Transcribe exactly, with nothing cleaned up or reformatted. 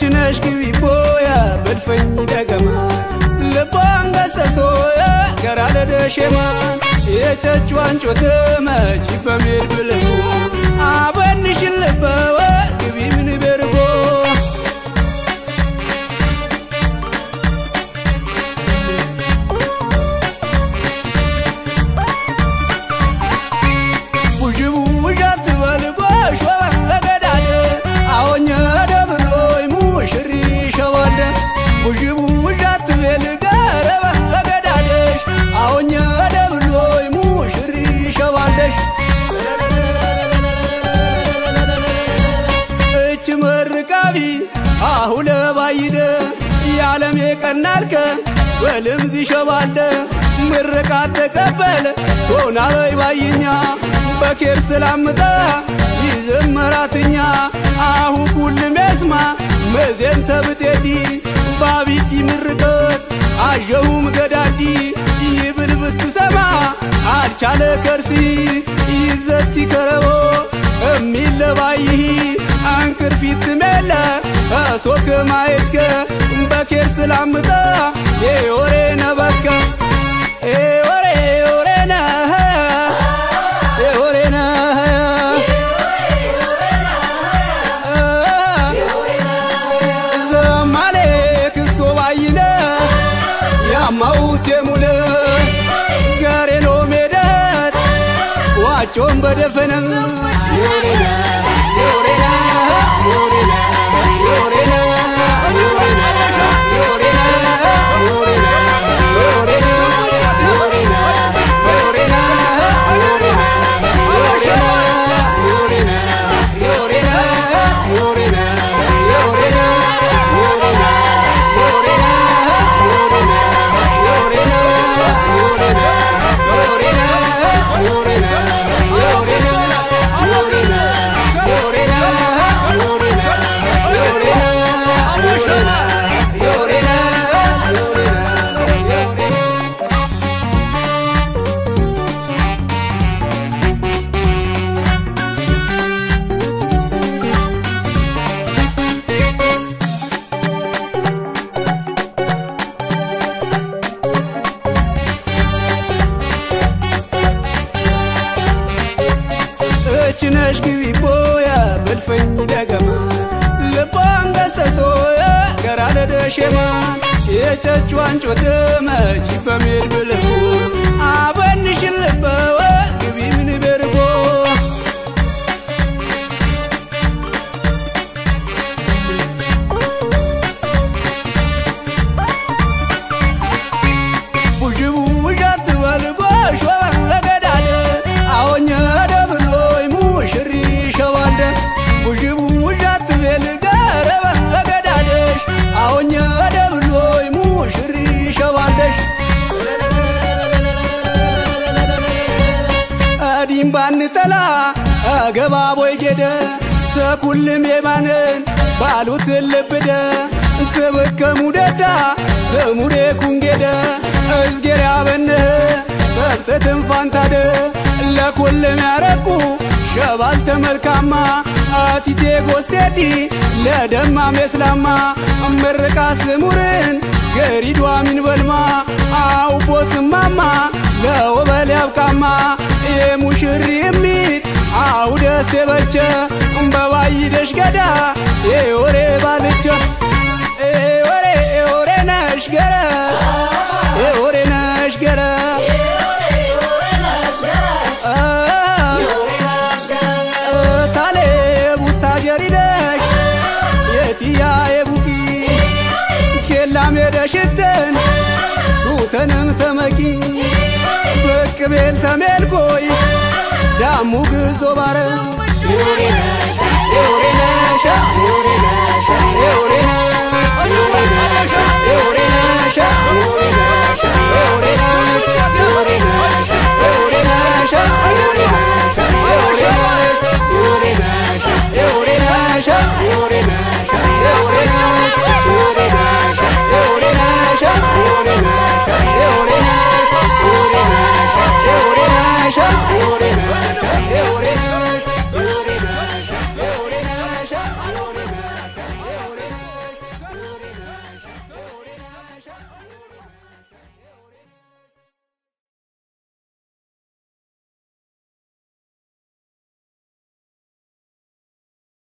Chinash kiwi boya, but fani dagama. Lepanga sasoya, karada de shema. Echa chuan chotema, chipa mirbelebo. Aban nishin lebawa, kiwi miniberbo. Bujubu ujat valba, shwan lagadade. Aonya dabroi mushri shawade. Bujubu ujat velga, ravan lagadade. Aonya dabroi mushri shawade. Chmar kavi, ahula vaide. Yalam yekarnalke, velimzi shawade. Mirkat kabel, konai vainya. Bakir salamda, izmaratnya, ahu kul mesma, mezen tabtedi, bavi imrdat, ajhum gadadi, ibrbut sama, achal karsi, izati karbo, milwayi, ankar fit mela, asok maechka, bakir salamda, ye ore na bakka, ye ore ore na. Chom badafana yorena yorena yorena yorena yorena yorena yorena yorena yorena yorena yorena yorena yorena yorena Chinash kiwi boya, but fani dagama. Lepanga sasoya, karada de shema. Echa chuan chotema, chipa mirbelebo. Aban nishin lebawa, kiwi miniberbo. Bujubu ujat valba, shwan lagadade. Aonya Bujubu ujat velga ravan lagadadesh Aonya dabloi mushri shawadesh Adim ban tala agaba boy gede Sakulim yemanen balut lebede Tebekamu dada semure kungede Azgere abende Bertetem fantade Lakulim yaraku Shaval temelkama Atite gostedi, ledema meslama, mereka semuren, geridwa min belma, au pot mama, leo beliau kama, e mushirimit, au de sebaca, bawa ides gada, e ore balica, e ore e ore nashgara, e ore nashgara. شتن سوتنم تمكي بكبل تملكوي داموك زبارة